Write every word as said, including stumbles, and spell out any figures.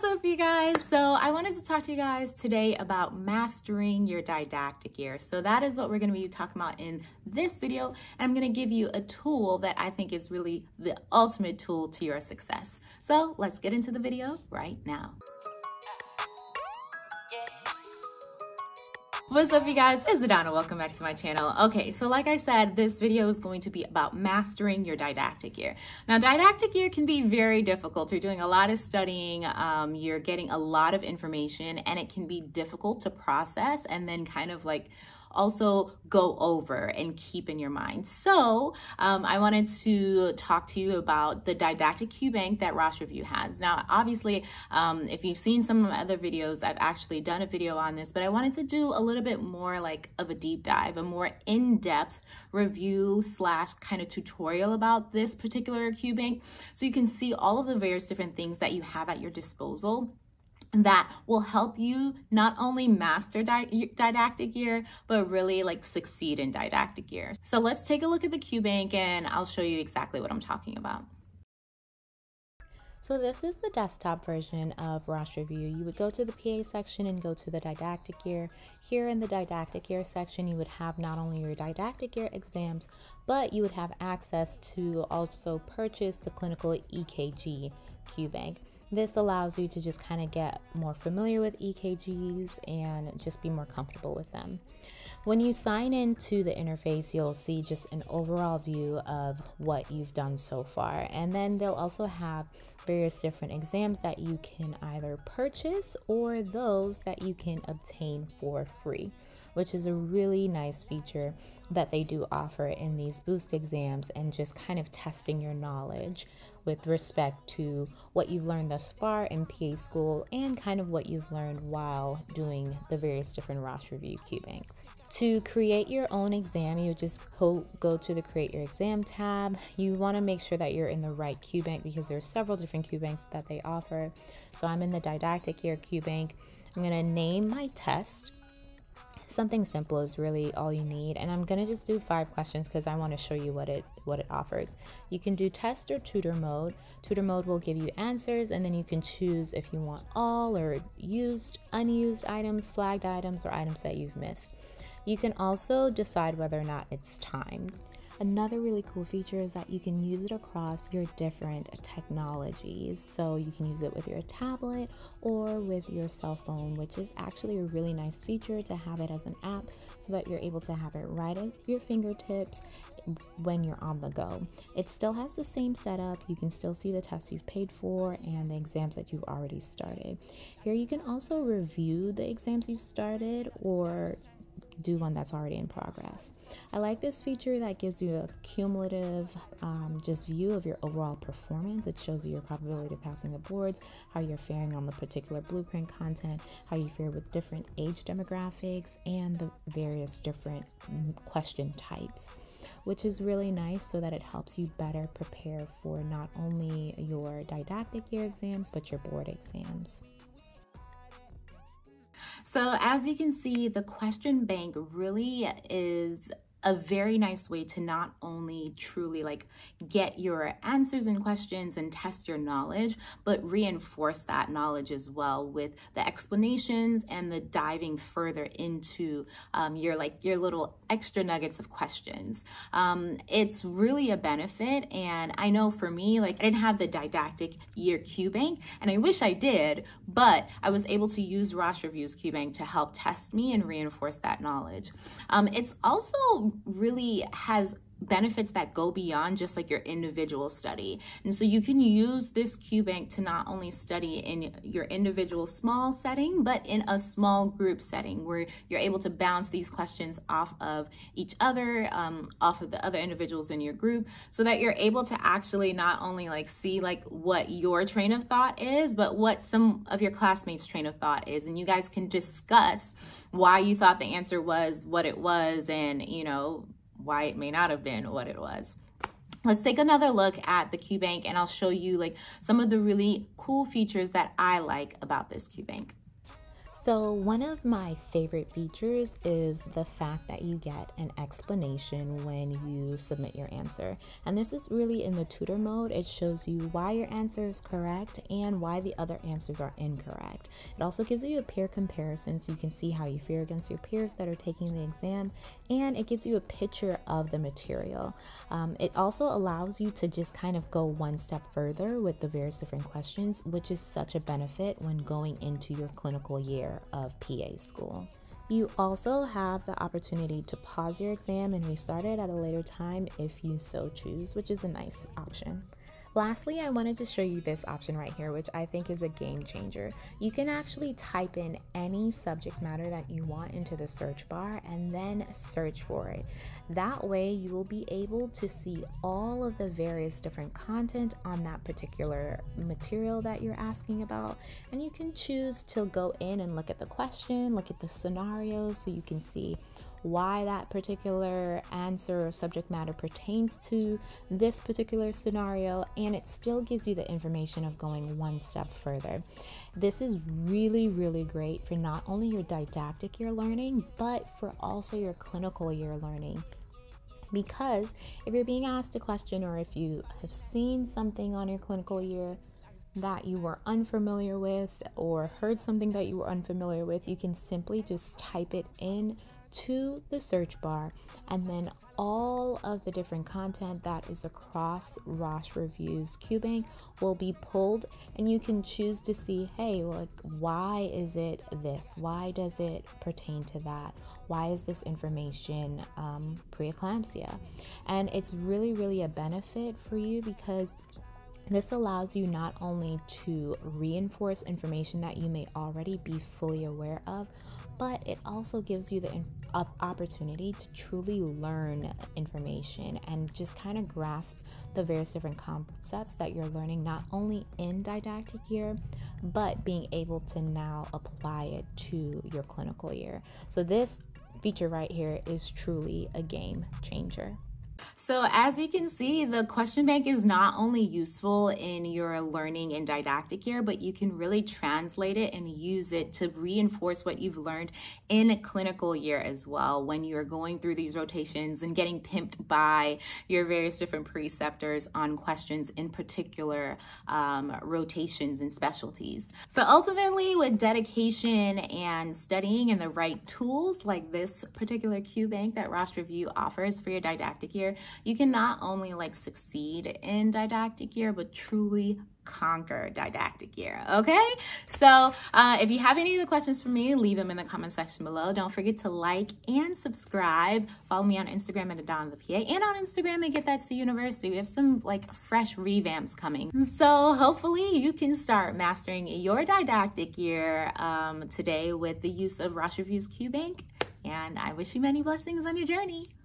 What's up, you guys? So I wanted to talk to you guys today about mastering your didactic year. So that is what we're going to be talking about in this video. I'm going to give you a tool that I think is really the ultimate tool to your success. So let's get into the video right now. What's up, you guys? It's Adanna. Welcome back to my channel. Okay, so like I said, this video is going to be about mastering your didactic year. Now, didactic year can be very difficult. You're doing a lot of studying, um, you're getting a lot of information, and it can be difficult to process and then kind of like also go over and keep in your mind. So um, I wanted to talk to you about the didactic Q bank that Rosh Review has. Now, obviously, um, if you've seen some of my other videos, I've actually done a video on this, but I wanted to do a little bit more like of a deep dive, a more in-depth review slash kind of tutorial about this particular Q bank. So you can see all of the various different things that you have at your disposal that will help you not only master di didactic year, but really like succeed in didactic year. So let's take a look at the Q bank and I'll show you exactly what I'm talking about. So this is the desktop version of Rosh Review. You would go to the P A section and go to the didactic year. Here in the didactic year section, you would have not only your didactic year exams, but you would have access to also purchase the clinical E K G Q bank. This allows you to just kind of get more familiar with E K Gs and just be more comfortable with them. When you sign into the interface, you'll see just an overall view of what you've done so far. And then they'll also have various different exams that you can either purchase or those that you can obtain for free, which is a really nice feature that they do offer in these boost exams and just kind of testing your knowledge with respect to what you've learned thus far in P A school and kind of what you've learned while doing the various different Rosh Review Q banks. To create your own exam, you just go to the Create Your Exam tab. You want to make sure that you're in the right Q bank because there are several different Q banks that they offer. So I'm in the didactic year Q bank. I'm going to name my test. Something simple is really all you need, and I'm gonna just do five questions because I want to show you what it what it offers. You can do test or tutor mode. Tutor mode will give you answers, and then you can choose if you want all or used, unused items, flagged items, or items that you've missed. You can also decide whether or not it's timed. Another really cool feature is that you can use it across your different technologies. So you can use it with your tablet or with your cell phone, which is actually a really nice feature to have it as an app so that you're able to have it right at your fingertips when you're on the go. It still has the same setup. You can still see the tests you've paid for and the exams that you've already started. Here you can also review the exams you've started or do one that's already in progress. I like this feature that gives you a cumulative um, just view of your overall performance. It shows you your probability of passing the boards, how you're faring on the particular blueprint content, how you fare with different age demographics, and the various different question types, which is really nice so that it helps you better prepare for not only your didactic year exams, but your board exams. So as you can see, the question bank really is a very nice way to not only truly like get your answers and questions and test your knowledge, but reinforce that knowledge as well with the explanations and the diving further into um, your like your little extra nuggets of questions. Um, it's really a benefit, and I know for me, like I didn't have the didactic year Q bank, and I wish I did, but I was able to use Rosh Review's Q bank to help test me and reinforce that knowledge. Um, it's also really has benefits that go beyond just like your individual study. And so you can use this Q bank to not only study in your individual small setting, but in a small group setting where you're able to bounce these questions off of each other, um, off of the other individuals in your group, so that you're able to actually not only like see like what your train of thought is, but what some of your classmates' train of thought is. And you guys can discuss why you thought the answer was what it was, and you know, why it may not have been what it was. Let's take another look at the Q bank and I'll show you like some of the really cool features that I like about this Q bank. So one of my favorite features is the fact that you get an explanation when you submit your answer. And this is really in the tutor mode. It shows you why your answer is correct and why the other answers are incorrect. It also gives you a peer comparison so you can see how you fare against your peers that are taking the exam, and it gives you a picture of the material. Um, it also allows you to just kind of go one step further with the various different questions, which is such a benefit when going into your clinical year of P A school. You also have the opportunity to pause your exam and restart it at a later time if you so choose, which is a nice option. Lastly, I wanted to show you this option right here, which I think is a game changer. You can actually type in any subject matter that you want into the search bar and then search for it. That way you will be able to see all of the various different content on that particular material that you're asking about. And you can choose to go in and look at the question, look at the scenario, so you can see why that particular answer or subject matter pertains to this particular scenario, and it still gives you the information of going one step further. This is really, really great for not only your didactic year learning, but for also your clinical year learning. Because if you're being asked a question, or if you have seen something on your clinical year that you were unfamiliar with, or heard something that you were unfamiliar with, you can simply just type it in to the search bar, and then all of the different content that is across Rosh Review's QBank will be pulled, and you can choose to see, hey, like, why is it this? Why does it pertain to that? Why is this information um, preeclampsia? And it's really, really a benefit for you, because this allows you not only to reinforce information that you may already be fully aware of, but it also gives you the opportunity to truly learn information and just kind of grasp the various different concepts that you're learning, not only in didactic year, but being able to now apply it to your clinical year. So this feature right here is truly a game changer. So as you can see, the question bank is not only useful in your learning and didactic year, but you can really translate it and use it to reinforce what you've learned in a clinical year as well, when you're going through these rotations and getting pimped by your various different preceptors on questions in particular um, rotations and specialties. So ultimately, with dedication and studying and the right tools like this particular QBank that Rosh Review offers for your didactic year, you can not only like succeed in didactic year, but truly conquer didactic year. Okay, so uh, if you have any of the questions for me, leave them in the comment section below. Don't forget to like and subscribe. Follow me on Instagram at Adanna the P A, and on Instagram at Get That C University. We have some like fresh revamps coming, so hopefully you can start mastering your didactic year um, today with the use of Rosh Review's QBank. And I wish you many blessings on your journey.